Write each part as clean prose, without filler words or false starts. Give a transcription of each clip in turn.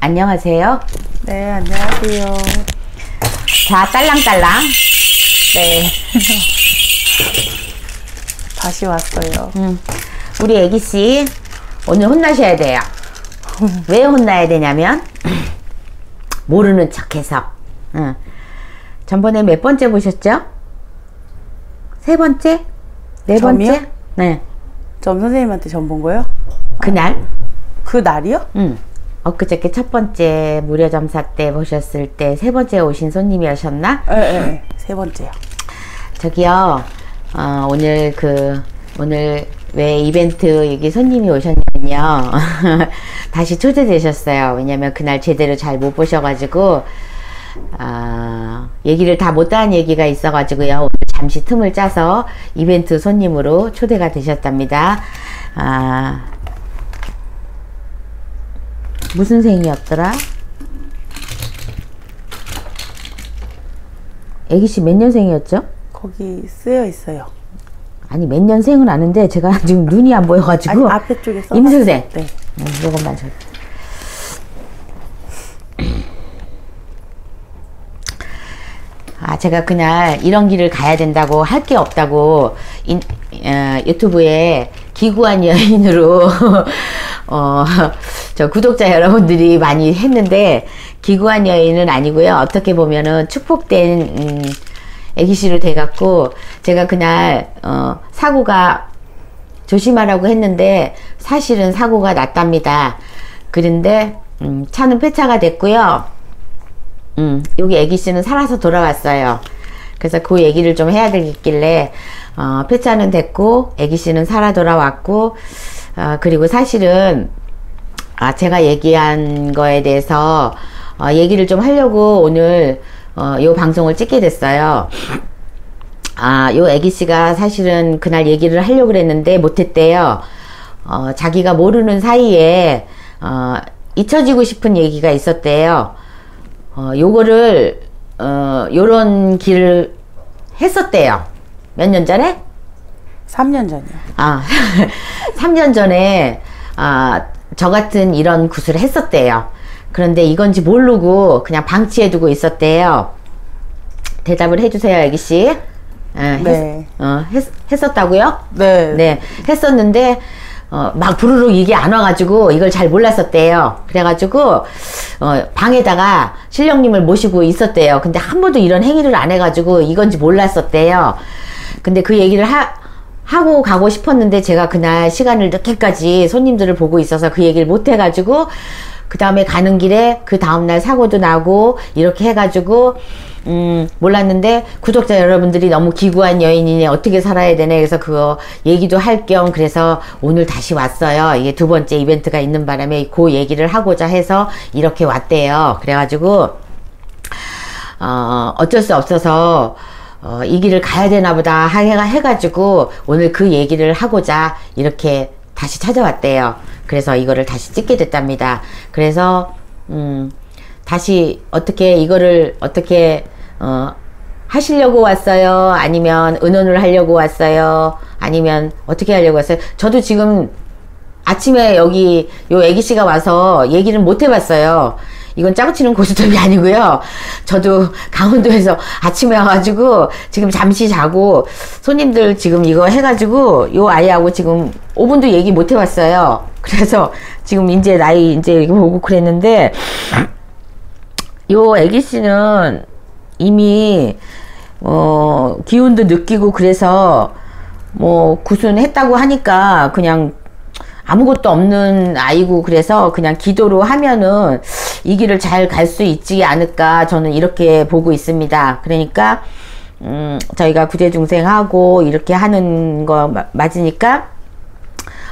안녕하세요. 네, 안녕하세요. 자, 딸랑딸랑. 네. 다시 왔어요. 우리 애기씨 오늘 혼나셔야 돼요. 왜 혼나야 되냐면 모르는 척해서. 전번에 몇 번째 보셨죠? 세 번째? 네 점이요? 번째? 네. 점 선생님한테 점 본 거예요? 그날? 그날이요? 응. 엊그저께 첫 번째 무료 점사 때 보셨을 때 세 번째 오신 손님이셨나? 네, 세 번째요. 저기요, 오늘 왜 이벤트 여기 손님이 오셨냐면요. 다시 초대되셨어요. 왜냐면 그날 제대로 잘 못 보셔가지고, 얘기를 다 못한 얘기가 있어가지고요. 오늘 잠시 틈을 짜서 이벤트 손님으로 초대가 되셨답니다. 무슨 생이었더라? 애기씨 몇 년생이었죠? 거기 쓰여 있어요. 아니 몇 년생은 아는데 제가 지금 눈이 안 보여가지고. 아니, 앞에 쪽에 써놨어요. 임수생. 네. 요것만 저기. 제가 그날 이런 길을 가야 된다고 할 게 없다고 유튜브에 기구한 여인으로 저 구독자 여러분들이 많이 했는데 기구한 여인은 아니고요. 어떻게 보면은 축복된 애기씨로 돼갖고 제가 그날 사고가 조심하라고 했는데 사실은 사고가 났답니다. 그런데 차는 폐차가 됐고요. 여기 애기씨는 살아서 돌아왔어요. 그래서 그 얘기를 좀 해야 되겠길래 폐차는 됐고 애기씨는 살아 돌아왔고 그리고 사실은 제가 얘기한 거에 대해서 얘기를 좀 하려고 오늘 요 방송을 찍게 됐어요. 요 애기씨가 사실은 그날 얘기를 하려고 그랬는데 못했대요. 자기가 모르는 사이에 잊혀지고 싶은 얘기가 있었대요. 요거를 요런 길을 했었대요. 몇 년 전에? 3년 전이요. 3년 전에 저 같은 이런 구슬을 했었대요. 그런데 이건지 모르고 그냥 방치해 두고 있었대요. 대답을 해주세요, 애기씨. 네. 했었다고요? 네. 네. 했었는데 막 부르르 이게 안 와가지고 이걸 잘 몰랐었대요. 그래가지고 방에다가 신령님을 모시고 있었대요. 근데 한 번도 이런 행위를 안 해가지고 이건지 몰랐었대요. 근데 그 얘기를 하고 가고 싶었는데 제가 그날 시간을 늦게까지 손님들을 보고 있어서 그 얘기를 못 해가지고 그 다음에 가는 길에 그 다음날 사고도 나고 이렇게 해가지고 몰랐는데 구독자 여러분들이 너무 기구한 여인이니 어떻게 살아야 되네 그래서 그거 얘기도 할 겸 그래서 오늘 다시 왔어요. 이게 두 번째 이벤트가 있는 바람에 그 얘기를 하고자 해서 이렇게 왔대요. 그래가지고 어쩔 수 없어서 이 길을 가야 되나 보다 해가지고 오늘 그 얘기를 하고자 이렇게 다시 찾아왔대요. 그래서 이거를 다시 찍게 됐답니다. 그래서 다시 어떻게 이거를 어떻게 하시려고 왔어요? 아니면 의논을 하려고 왔어요? 아니면 어떻게 하려고 왔어요? 저도 지금 아침에 여기 요 애기씨가 와서 얘기를 못 해봤어요. 이건 짜고 치는 고스톱이 아니고요. 저도 강원도에서 아침에 와가지고 지금 잠시 자고 손님들 지금 이거 해가지고 요 아이하고 지금 5분도 얘기 못 해봤어요. 그래서 지금 이제 나이 이제 이거 오고 그랬는데 요 애기씨는 이미 기운도 느끼고 그래서 뭐 구순했다고 하니까 그냥 아무것도 없는 아이고 그래서 그냥 기도로 하면은 이 길을 잘 갈 수 있지 않을까 저는 이렇게 보고 있습니다. 그러니까 저희가 구제중생하고 이렇게 하는 거 맞으니까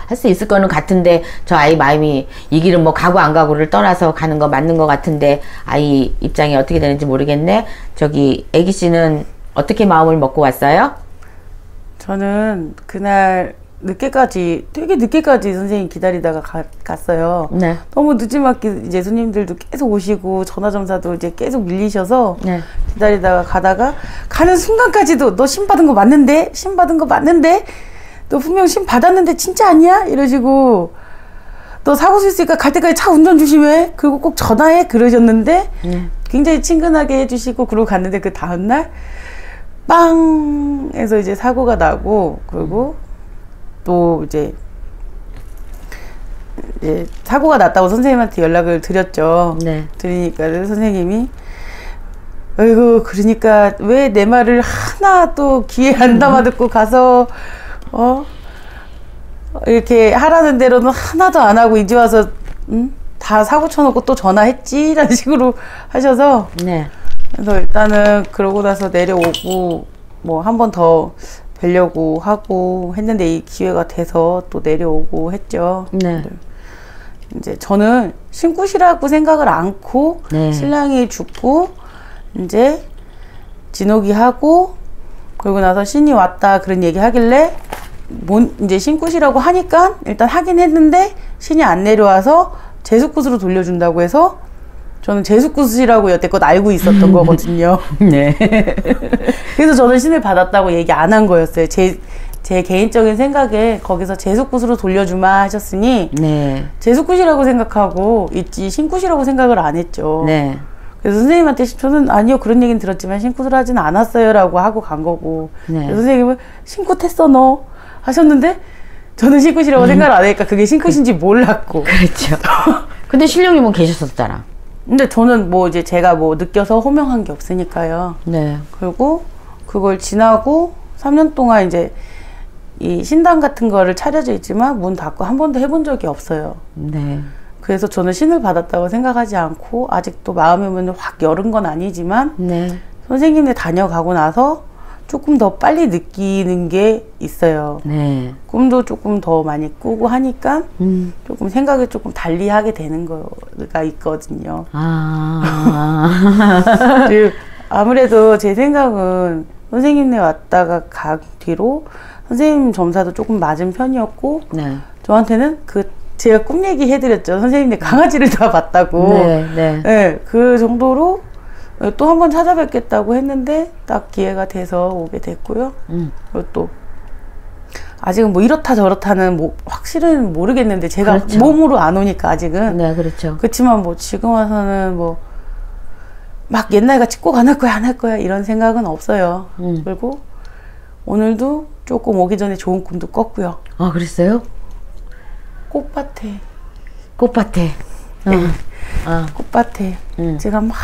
할 수 있을 거는 같은데 저 아이 마음이 이 길은 뭐 가고 안 가고를 떠나서 가는 거 맞는 거 같은데 아이 입장이 어떻게 되는지 모르겠네. 저기 애기씨는 어떻게 마음을 먹고 왔어요? 저는 그날 늦게까지 되게 늦게까지 선생님 기다리다가 갔어요. 네. 너무 늦지막히 이제 손님들도 계속 오시고 전화점사도 이제 계속 밀리셔서 네. 기다리다가 가다가 가는 순간까지도 너 신 받은 거 맞는데? 신 받은 거 맞는데? 너 분명 신 받았는데 진짜 아니야? 이러시고 너 사고 있으니까 갈 때까지 차 운전 조심해. 그리고 꼭 전화해. 그러셨는데 굉장히 친근하게 해주시고 그러고 갔는데 그 다음날 빵 해서 이제 사고가 나고, 그리고 또 이제 사고가 났다고 선생님한테 연락을 드렸죠. 네. 드리니까 선생님이 아이고 그러니까 왜 내 말을 하나도 귀에 안 담아듣고 가서 이렇게 하라는 대로는 하나도 안 하고 이제 와서 다 사고 쳐놓고 또 전화했지 라는 식으로 하셔서 네. 그래서 일단은 그러고 나서 내려오고 뭐 한 번 더 뵈려고 하고 했는데 이 기회가 돼서 또 내려오고 했죠. 네. 이제 저는 신굿이라고 생각을 않고 네. 신랑이 죽고 이제 진옥이 하고 그러고 나서 신이 왔다 그런 얘기 하길래 이제 신굿이라고 하니까 일단 하긴 했는데 신이 안 내려와서 제수굿으로 돌려준다고 해서 저는 제수굿이라고 여태껏 알고 있었던 거거든요. 네. 그래서 저는 신을 받았다고 얘기 안 한 거였어요. 제 개인적인 생각에 거기서 제수굿으로 돌려주마 하셨으니 네. 제수굿이라고 생각하고 있지 신굿이라고 생각을 안 했죠. 네. 그래서 선생님한테 저는 아니요 그런 얘기는 들었지만 신굿을 하진 않았어요 라고 하고 간 거고 네. 선생님은 신굿 했어 너 하셨는데 저는 신굿이라고 생각을 안 하니까 그게 신굿인지 몰랐고. 그렇죠. 근데 신령이 뭐 계셨었잖아. 근데 저는 뭐 이제 제가 뭐 느껴서 호명한 게 없으니까요. 네. 그리고 그걸 지나고 3년 동안 이제 이 신당 같은 거를 차려져 있지만 문 닫고 한 번도 해본 적이 없어요. 네. 그래서 저는 신을 받았다고 생각하지 않고 아직도 마음의 문을 확 열은 건 아니지만 네. 선생님네 다녀가고 나서 조금 더 빨리 느끼는 게 있어요. 네. 꿈도 조금 더 많이 꾸고 하니까 조금 생각을 조금 달리 하게 되는 거가 있거든요. 아. 아무래도 제 생각은 선생님네 왔다가 간 뒤로 선생님 점사도 조금 맞은 편이었고 네. 저한테는 제가 꿈 얘기 해드렸죠. 선생님네 강아지를 다 봤다고. 네, 네. 네, 그 정도로 또 한 번 찾아뵙겠다고 했는데 딱 기회가 돼서 오게 됐고요. 그리고 또 아직은 뭐 이렇다 저렇다는 뭐 확실은 모르겠는데 제가 그렇죠. 몸으로 안 오니까 아직은. 네, 그렇죠. 그렇지만 뭐 지금 와서는 뭐 막 옛날같이 꼭 안 할 거야 안 할 거야 이런 생각은 없어요. 그리고 오늘도 조금 오기 전에 좋은 꿈도 꿨고요. 아, 그랬어요? 꽃밭에 꽃밭에 제가 막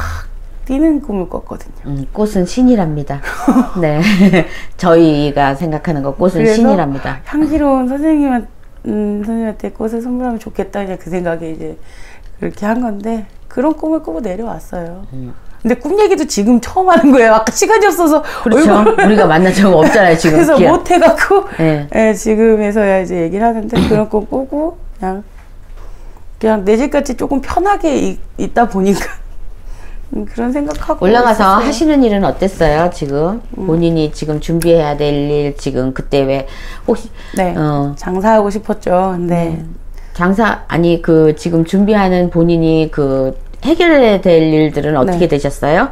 뛰는 꿈을 꿨거든요. 꽃은 신이랍니다. 네. 저희가 생각하는 거 꽃은 신이랍니다. 향기로운 선생님한테 꽃을 선물하면 좋겠다 이제 그 생각에 이제 그렇게 한 건데 그런 꿈을 꾸고 내려왔어요. 근데 꿈 얘기도 지금 처음 하는 거예요. 아까 시간이 없어서. 그렇죠. 우리가 만난 적 없잖아요 지금. 그래서 못 해갖고 네. 네, 지금에서야 이제 얘기를 하는데 그런 꿈 꾸고 그냥 내 집같이 조금 편하게 있다 보니까 그런 생각하고 올라가서 있었어요. 하시는 일은 어땠어요 지금? 본인이 지금 준비해야 될 일 지금 그때 왜 혹시 네. 장사하고 싶었죠. 근데 네. 장사 아니 그 지금 준비하는 본인이 그 해결해야 될 일들은 어떻게 네. 되셨어요?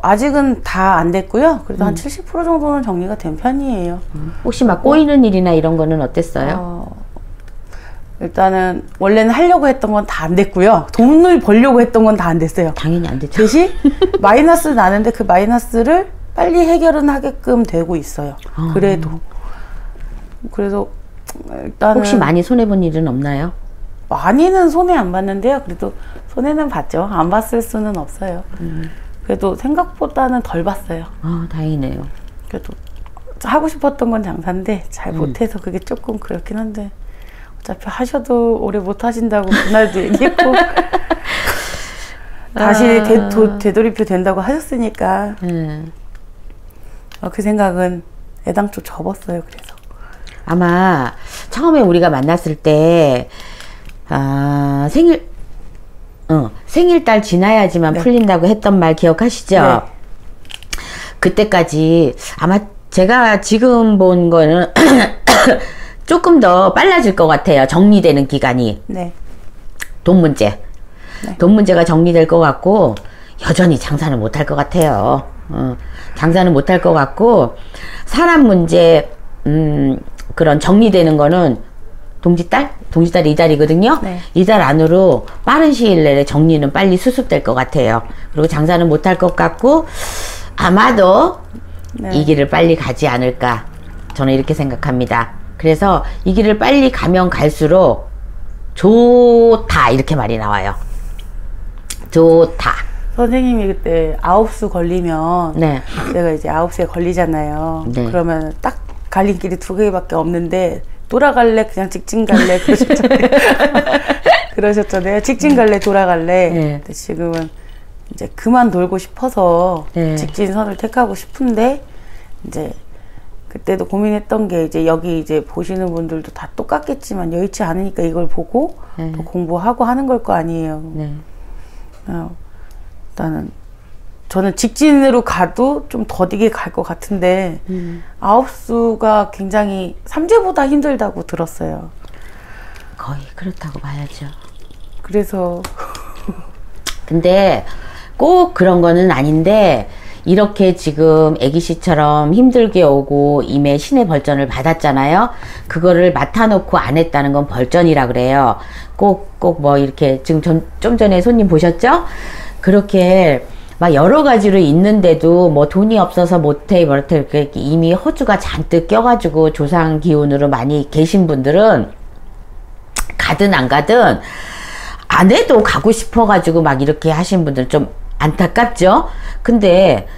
아직은 다 안 됐고요. 그래도 한 70% 정도는 정리가 된 편이에요. 혹시 막 꼬이는 일이나 이런 거는 어땠어요? 일단은 원래는 하려고 했던 건 다 안 됐고요. 돈을 벌려고 했던 건 다 안 됐어요. 당연히 안 됐죠. 대신 마이너스 나는데 그 마이너스를 빨리 해결은 하게끔 되고 있어요. 그래도. 그래서 일단은 혹시 많이 손해본 일은 없나요? 많이는 손해 안 봤는데요. 그래도 손해는 봤죠. 안 봤을 수는 없어요. 그래도 생각보다는 덜 봤어요. 아, 다행이네요. 그래도 하고 싶었던 건 장사인데 잘 못해서 그게 조금 그렇긴 한데 어차피 하셔도 오래 못 하신다고 그날도 얘기했고 다시 되돌이표 된다고 하셨으니까 그 생각은 애당초 접었어요. 그래서 아마 처음에 우리가 만났을 때 생일달 지나야지만 네. 풀린다고 했던 말 기억하시죠? 네. 그때까지 아마 제가 지금 본 거는 조금 더 빨라질 것 같아요. 정리되는 기간이. 네. 돈 문제. 네. 돈 문제가 정리될 것 같고, 여전히 장사는 못할 것 같아요. 장사는 못할 것 같고, 사람 문제, 그런 정리되는 거는 동지딸이 이달이거든요. 네. 이달 안으로 빠른 시일 내에 정리는 빨리 수습될 것 같아요. 그리고 장사는 못할 것 같고 아마도 네. 이 길을 빨리 가지 않을까 저는 이렇게 생각합니다. 그래서 이 길을 빨리 가면 갈수록 좋다 이렇게 말이 나와요. 좋다. 선생님이 그때 9수 걸리면 네. 제가 이제 9수에 걸리잖아요. 네. 그러면 딱 갈림길이 2개밖에 없는데 돌아갈래 그냥 직진 갈래 그러셨잖아요. 그러셨잖아요. 직진 갈래 돌아갈래. 네. 근데 지금은 이제 그만 돌고 싶어서 네. 직진선을 택하고 싶은데 이제 그때도 고민했던 게 이제 여기 이제 보시는 분들도 다 똑같겠지만 여의치 않으니까 이걸 보고 네. 또 공부하고 하는 걸 거 아니에요. 네. 일단은 저는 직진으로 가도 좀 더디게 갈 것 같은데 9수가 굉장히 3재보다 힘들다고 들었어요. 거의 그렇다고 봐야죠. 그래서 근데 꼭 그런 거는 아닌데 이렇게 지금 애기씨처럼 힘들게 오고 임의 신의 벌전을 받았잖아요. 그거를 맡아놓고 안 했다는 건 벌전이라 그래요. 꼭 뭐 이렇게 지금 좀 전에 손님 보셨죠? 그렇게 막 여러 가지로 있는데도 뭐 돈이 없어서 못해 이렇게 이미 허주가 잔뜩 껴가지고 조상 기운으로 많이 계신 분들은 가든 안 가든 안 해도 가고 싶어가지고 막 이렇게 하신 분들은 좀 안타깝죠. 근데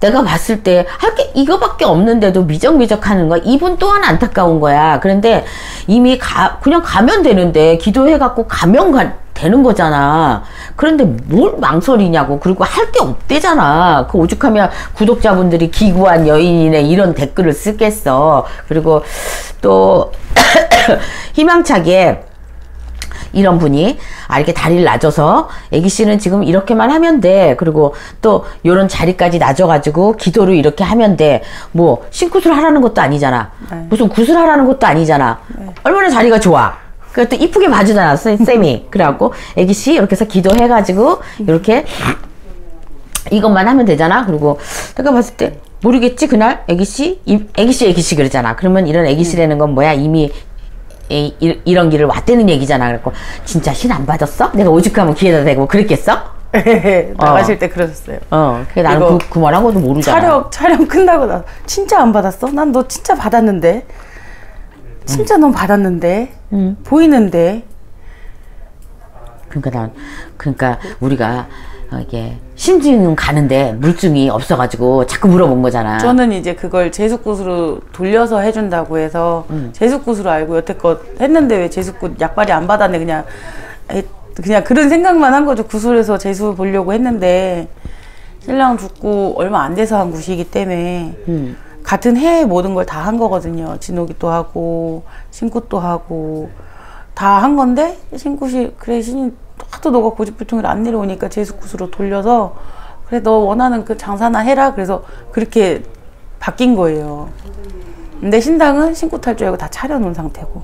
내가 봤을 때 할 게 이거밖에 없는데도 미적미적 하는 거야. 이분 또한 안타까운 거야. 그런데 이미 그냥 가면 되는데 기도해갖고 가면 되는 거잖아. 그런데 뭘 망설이냐고. 그리고 할 게 없대잖아. 그 오죽하면 구독자분들이 기구한 여인이네 이런 댓글을 쓰겠어. 그리고 또 희망차게 이런 분이 이렇게 다리를 낮춰서 애기씨는 지금 이렇게만 하면 돼. 그리고 또 요런 자리까지 낮춰가지고 기도로 이렇게 하면 돼. 뭐 신구슬 하라는 것도 아니잖아. 네. 무슨 구슬 하라는 것도 아니잖아. 네. 얼마나 자리가 좋아. 그러니까 또 이쁘게 봐주잖아 쌤이. 그래갖고 애기씨 이렇게 해서 기도해가지고 이렇게 이것만 하면 되잖아. 그리고 내가 봤을 때 모르겠지 그날 애기씨 그러잖아. 그러면 이런 애기씨라는 건 뭐야 이미 이런 길을 왔다는 얘기잖아. 그래갖고 진짜 신 안 받았어? 내가 오죽하면 기회다 대고 그랬겠어? 나가실 때 그러셨어요. 그게 나는 그 말하고도 모르잖아. 촬영 끝나고 나서 진짜 안 받았어? 난 너 진짜 받았는데 진짜 넌 받았는데 보이는데. 그러니까 우리가 이게 심증은 가는데 물증이 없어가지고 자꾸 물어본 거잖아. 저는 이제 그걸 제수꽃으로 돌려서 해준다고 해서 제수꽃으로 알고 여태껏 했는데 왜 제수꽃 약발이 안 받았네 그냥 그런 생각만 한 거죠. 구슬에서 제수 보려고 했는데 신랑 죽고 얼마 안 돼서 한 굿이기 때문에 같은 해에 모든 걸 다 한 거거든요. 진옥이도 하고 신꽃도 하고 다 한 건데 신꽃이 그래 신이 하도 너가 고집불통일 안 내려오니까 제수굿으로 돌려서 그래 너 원하는 그 장사나 해라 그래서 그렇게 바뀐 거예요. 근데 신당은 신굿 할 줄 알고 다 차려놓은 상태고.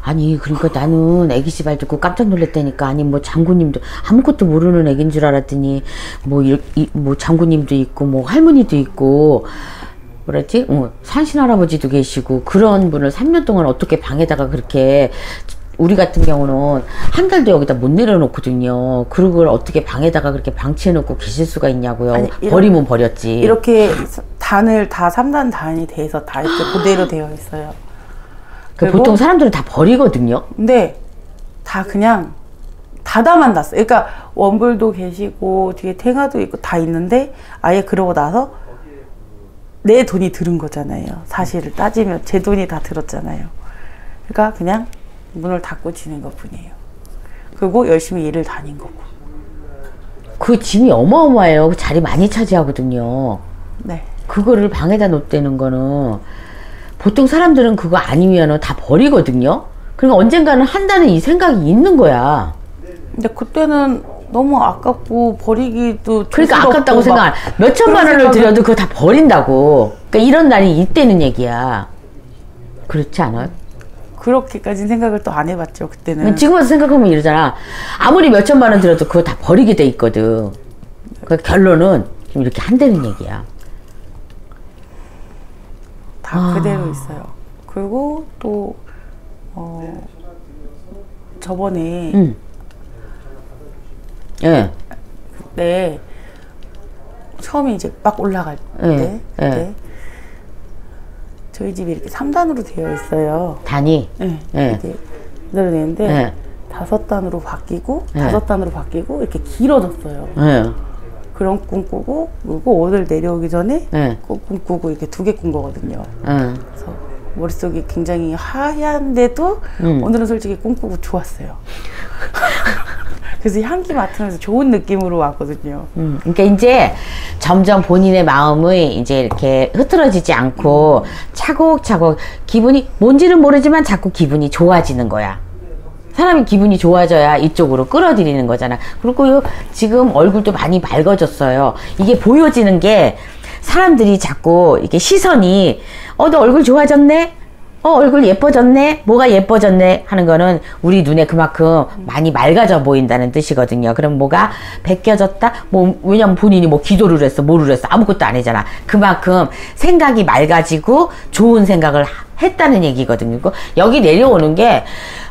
아니 그러니까 나는 애기씨 말 듣고 깜짝 놀랐다니까. 아니 뭐 장군님도 아무것도 모르는 애긴 줄 알았더니 뭐 장군님도 있고 뭐 할머니도 있고 뭐랬지? 산신 할아버지도 계시고 그런 분을 3년 동안 어떻게 방에다가 그렇게. 우리 같은 경우는 한 달도 여기다 못 내려놓거든요. 그걸 어떻게 방에다가 그렇게 방치해놓고 계실 수가 있냐고요. 아니, 버리면 버렸지. 이렇게 단을 다 3단 단이 돼서 다 이렇게 그대로 되어 있어요. 그리고 보통 사람들은 다 버리거든요. 근데 다 그냥 다다만 놨어요. 그러니까 원불도 계시고 뒤에 탱화도 있고 다 있는데 아예 그러고 나서 내 돈이 들은 거잖아요. 사실을 따지면 제 돈이 다 들었잖아요. 그러니까 그냥 문을 닫고 지는 것 뿐이에요. 그리고 열심히 일을 다닌 거고. 그 짐이 어마어마해요. 그 자리 많이 차지하거든요. 네. 그거를 방에다 놓대는 거는 보통 사람들은 그거 아니면 다 버리거든요. 그러니까 언젠가는 한다는 이 생각이 있는 거야. 근데 그때는 너무 아깝고 버리기도 그러니까 아깝다고 생각. 몇 천만 원을 들여도 그거 다 버린다고. 그러니까 이런 날이 있다는 얘기야. 그렇지 않아요? 그렇게까지는 생각을 또 안 해봤죠 그때는. 지금 와서 생각하면 이러잖아. 아무리 몇 천만 원 들어도 그거 다 버리게 돼 있거든. 그 결론은 좀 이렇게 한다는 얘기야. 다 그대로 있어요. 그리고 또 저번에 예. 그때 처음에 이제 막 올라갈 때 예. 예. 저희 집이 이렇게 3단으로 되어 있어요. 단이? 네. 예. 이렇게 늘어내는데 예. 5단으로 바뀌고 예. 5단으로 바뀌고 이렇게 길어졌어요. 예. 그런 꿈 꾸고 그리고 오늘 내려오기 전에 예. 꿈 꾸고 이렇게 2개 꾼 거거든요. 예. 그래서 머릿속이 굉장히 하얀데도 오늘은 솔직히 꿈 꾸고 좋았어요. 그래서 향기 맡으면서 좋은 느낌으로 왔거든요. 그러니까 이제 점점 본인의 마음이 이제 이렇게 흐트러지지 않고 차곡차곡 기분이 뭔지는 모르지만 자꾸 기분이 좋아지는 거야. 사람이 기분이 좋아져야 이쪽으로 끌어들이는 거잖아. 그리고 지금 얼굴도 많이 맑아졌어요. 이게 보여지는 게 사람들이 자꾸 이렇게 시선이 너 얼굴 좋아졌네? 얼굴 예뻐졌네? 뭐가 예뻐졌네? 하는 거는 우리 눈에 그만큼 많이 맑아져 보인다는 뜻이거든요. 그럼 뭐가 벗겨졌다? 왜냐면 본인이 기도를 했어, 뭐를 했어, 아무것도 안 했잖아. 그만큼 생각이 맑아지고 좋은 생각을 했다는 얘기거든요. 여기 내려오는 게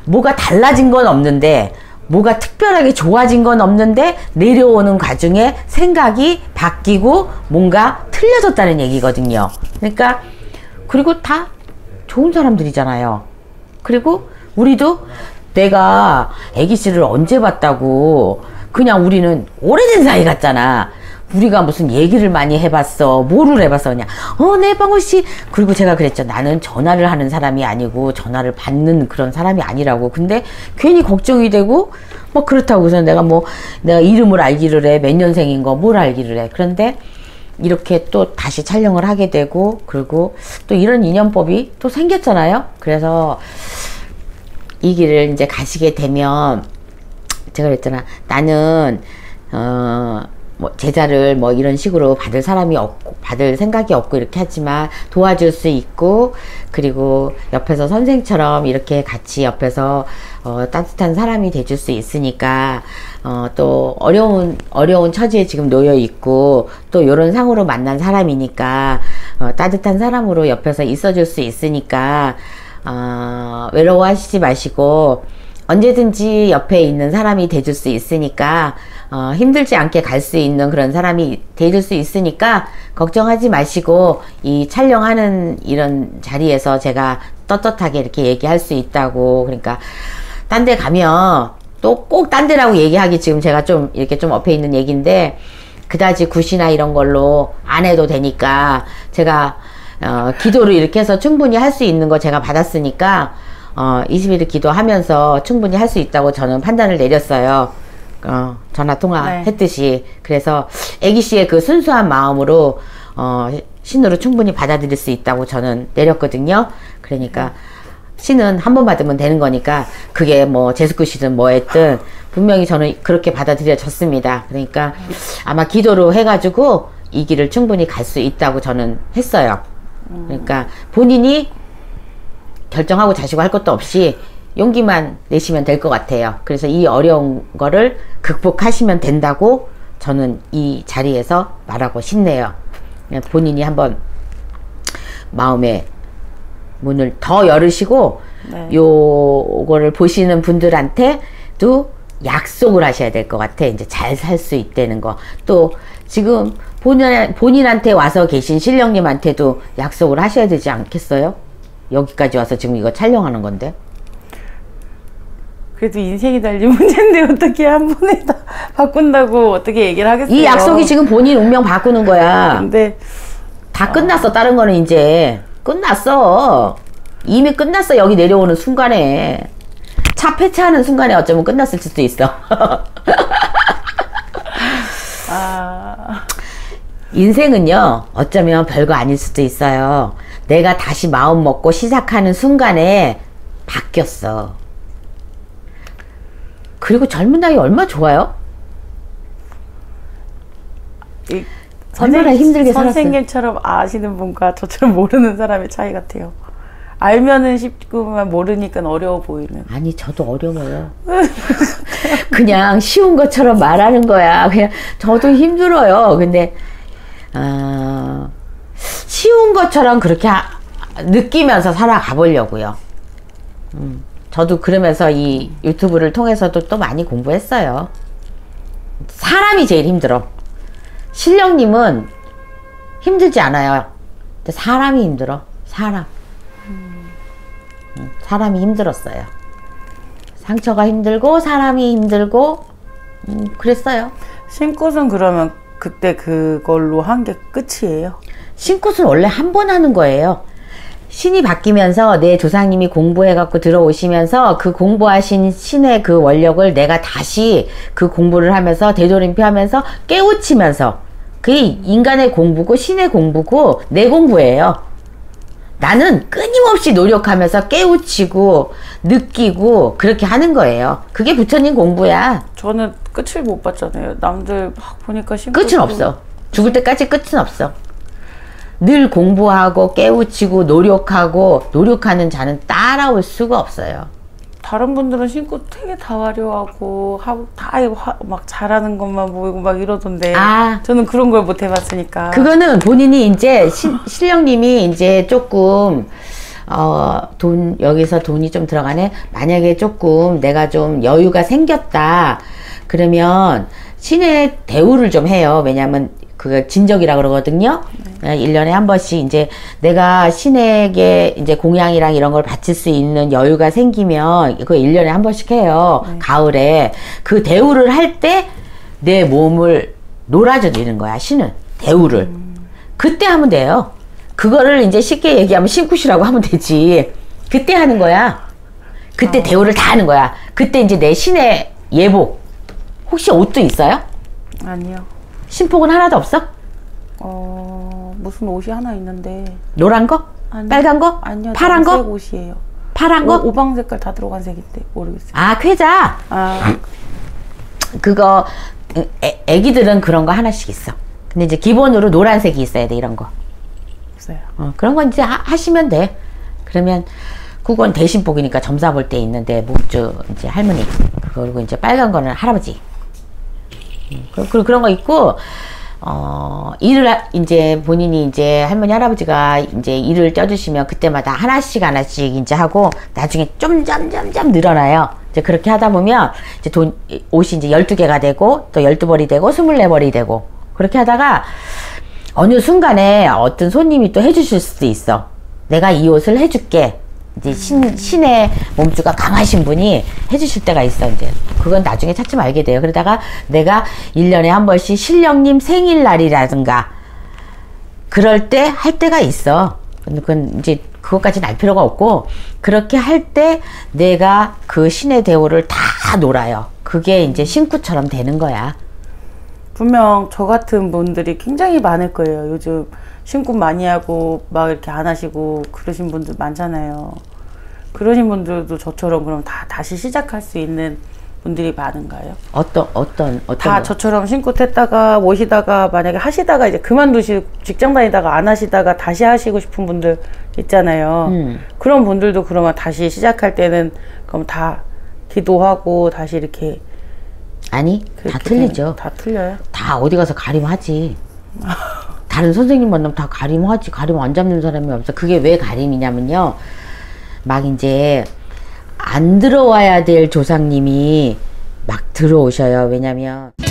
뭐가 달라진 건 없는데 뭐가 특별하게 좋아진 건 없는데 내려오는 과정에 생각이 바뀌고 뭔가 틀려졌다는 얘기거든요. 그러니까 그리고 다 좋은 사람들이잖아요. 그리고 우리도 내가 애기 씨를 언제 봤다고 그냥 우리는 오래된 사이 같잖아. 우리가 무슨 얘기를 많이 해봤어, 뭐를 해봤어, 그냥 네 빵호 씨. 그리고 제가 그랬죠. 나는 전화를 하는 사람이 아니고 전화를 받는 그런 사람이 아니라고. 근데 괜히 걱정이 되고 그렇다고 해서 내가 이름을 알기를 해, 몇 년생인 거 뭘 알기를 해. 그런데 이렇게 또 다시 촬영을 하게 되고 그리고 또 이런 인연법이 또 생겼잖아요. 그래서 이 길을 이제 가시게 되면 제가 그랬잖아. 나는 제자를 이런 식으로 받을 사람이 없고 받을 생각이 없고 이렇게 하지만 도와줄 수 있고 그리고 옆에서 선생처럼 이렇게 같이 옆에서 따뜻한 사람이 돼줄 수 있으니까 또 어려운 처지에 지금 놓여 있고 또 이런 상으로 만난 사람이니까 따뜻한 사람으로 옆에서 있어줄 수 있으니까 외로워하시지 마시고 언제든지 옆에 있는 사람이 돼줄 수 있으니까 힘들지 않게 갈 수 있는 그런 사람이 돼줄 수 있으니까 걱정하지 마시고 이 촬영하는 이런 자리에서 제가 떳떳하게 이렇게 얘기할 수 있다고. 그러니까 딴 데 가면 또 꼭 딴 데라고 얘기하기 지금 제가 좀 이렇게 좀 업해 있는 얘기인데 그다지 굿이나 이런 걸로 안 해도 되니까 제가 기도를 이렇게 해서 충분히 할 수 있는 거 제가 받았으니까 20일 기도하면서 충분히 할 수 있다고 저는 판단을 내렸어요. 전화 통화했듯이. 네. 그래서 애기 씨의 그 순수한 마음으로 신으로 충분히 받아들일 수 있다고 저는 내렸거든요. 그러니까 신은 한 번 받으면 되는 거니까 그게 제스쿠시든 뭐했든 분명히 저는 그렇게 받아들여졌습니다. 그러니까 아마 기도로 해가지고 이 길을 충분히 갈 수 있다고 저는 했어요. 그러니까 본인이 결정하고 자시고 할 것도 없이 용기만 내시면 될 것 같아요. 그래서 이 어려운 거를 극복하시면 된다고 저는 이 자리에서 말하고 싶네요. 본인이 한번 마음의 문을 더 열으시고 네. 요거를 보시는 분들한테도 약속을 하셔야 될 것 같아. 이제 잘 살 수 있다는 거. 또 지금 본인한테 와서 계신 신령님한테도 약속을 하셔야 되지 않겠어요? 여기까지 와서 지금 이거 촬영하는 건데. 그래도 인생이 달린 문제인데 어떻게 한 번에 다 바꾼다고 어떻게 얘기를 하겠어요? 이 약속이 지금 본인 운명 바꾸는 거야. 근데 다 끝났어. 다른 거는 이제 끝났어. 이미 끝났어. 여기 내려오는 순간에 차 폐차하는 순간에 어쩌면 끝났을 수도 있어. 인생은요 어쩌면 별거 아닐 수도 있어요. 내가 다시 마음 먹고 시작하는 순간에 바뀌었어. 그리고 젊은 나이 얼마나 좋아요? 얼마나 힘들게 살았어요. 선생님처럼 아시는 분과 저처럼 모르는 사람의 차이 같아요. 알면은 쉽구만 모르니까 어려워 보이는. 아니 저도 어려워요. 그냥 쉬운 것처럼 말하는 거야. 그냥 저도 힘들어요. 근데 쉬운 것처럼 그렇게 느끼면서 살아가 보려고요. 저도 그러면서 이 유튜브를 통해서도 또 많이 공부했어요. 사람이 제일 힘들어. 실력님은 힘들지 않아요. 근데 사람이 힘들어. 사람. 사람이 힘들었어요. 상처가 힘들고 사람이 힘들고 그랬어요. 싱굿은 그러면 그때 그걸로 한 게 끝이에요? 싱굿은 원래 한 번 하는 거예요. 신이 바뀌면서 내 조상님이 공부해갖고 들어오시면서 그 공부하신 신의 그 원력을 내가 다시 그 공부를 하면서 되돌림표하면서 깨우치면서, 그게 인간의 공부고 신의 공부고 내 공부예요. 나는 끊임없이 노력하면서 깨우치고 느끼고 그렇게 하는 거예요. 그게 부처님 공부야. 저는 끝을 못 봤잖아요. 남들 막 보니까 끝은 없어. 죽을 때까지 끝은 없어. 늘 공부하고 깨우치고 노력하고, 노력하는 자는 따라올 수가 없어요. 다른 분들은 신고 되게 다 화려하고 하고 다 막 잘하는 것만 보이고 막 이러던데, 저는 그런 걸 못 해봤으니까. 그거는 본인이 이제 실력님이 이제 조금 여기서 돈이 좀 들어가네. 만약에 조금 내가 좀 여유가 생겼다 그러면 신의 대우를 좀 해요. 왜냐면 그게 진적이라 그러거든요. 1년에 한 번씩 이제 내가 신에게 이제 공양이랑 이런 걸 바칠 수 있는 여유가 생기면 그거 1년에 한 번씩 해요. 가을에. 그 대우를 할 때 내 몸을 놀아주는 거야, 신은. 대우를. 그때 하면 돼요. 그거를 이제 쉽게 얘기하면 신굿이라고 하면 되지. 그때 하는 거야. 그때 대우를 다 하는 거야. 그때 이제 내 신의 예복. 혹시 옷도 있어요? 아니요. 신폭은 하나도 없어? 무슨 옷이 하나 있는데. 노란 거? 아니요. 빨간 거? 아니요. 파란 거? 옷이에요. 파란 거? 오방 색깔 다 들어간 색인데 모르겠어요. 쾌자. 그거 애기들은 그런 거 하나씩 있어. 근데 이제 기본으로 노란색이 있어야 돼. 이런 거 없어요. 그런 건 이제 하시면 돼. 그러면 그건 대신복이니까 점사 볼 때 있는데 목주 이제 할머니 그리고 이제 빨간 거는 할아버지. 그런 거 있고. 이제 본인이 이제 할머니 할아버지가 이제 일을 쪄주시면 그때마다 하나씩 이제 하고 나중에 좀 점점 늘어나요. 이제 그렇게 하다 보면 이제 옷이 이제 12개가 되고 또 12벌이 되고 24벌이 되고 그렇게 하다가 어느 순간에 어떤 손님이 또 해주실 수도 있어. 내가 이 옷을 해줄게. 이제 신의 몸주가 강하신 분이 해주실 때가 있어. 이제 그건 나중에 차츰 알게 돼요. 그러다가 내가 1년에 한 번씩 신령님 생일날이라든가 그럴 때 할 때가 있어. 그건 이제 그것까지는 알 필요가 없고, 그렇게 할 때 내가 그 신의 대우를 다 놀아요. 그게 이제 신굿처럼 되는 거야. 분명 저 같은 분들이 굉장히 많을 거예요. 요즘 신굿 많이 하고 막 이렇게 안 하시고 그러신 분들 많잖아요. 그러신 분들도 저처럼 그럼 다시 시작할 수 있는 분들이 많은가요? 어떤 다 저처럼 신굿 했다가 모시다가 만약에 하시다가 이제 그만두시고 직장 다니다가 안 하시다가 다시 하시고 싶은 분들 있잖아요. 그런 분들도 그러면 다시 시작할 때는 그럼 다 기도하고 다시 이렇게. 아니, 다 틀리죠. 다 틀려요? 다 어디 가서 가림하지. 다른 선생님 만나면 다 가림하지. 가림 안 잡는 사람이 없어. 그게 왜 가림이냐면요, 막 이제 안 들어와야 될 조상님이 막 들어오셔요. 왜냐면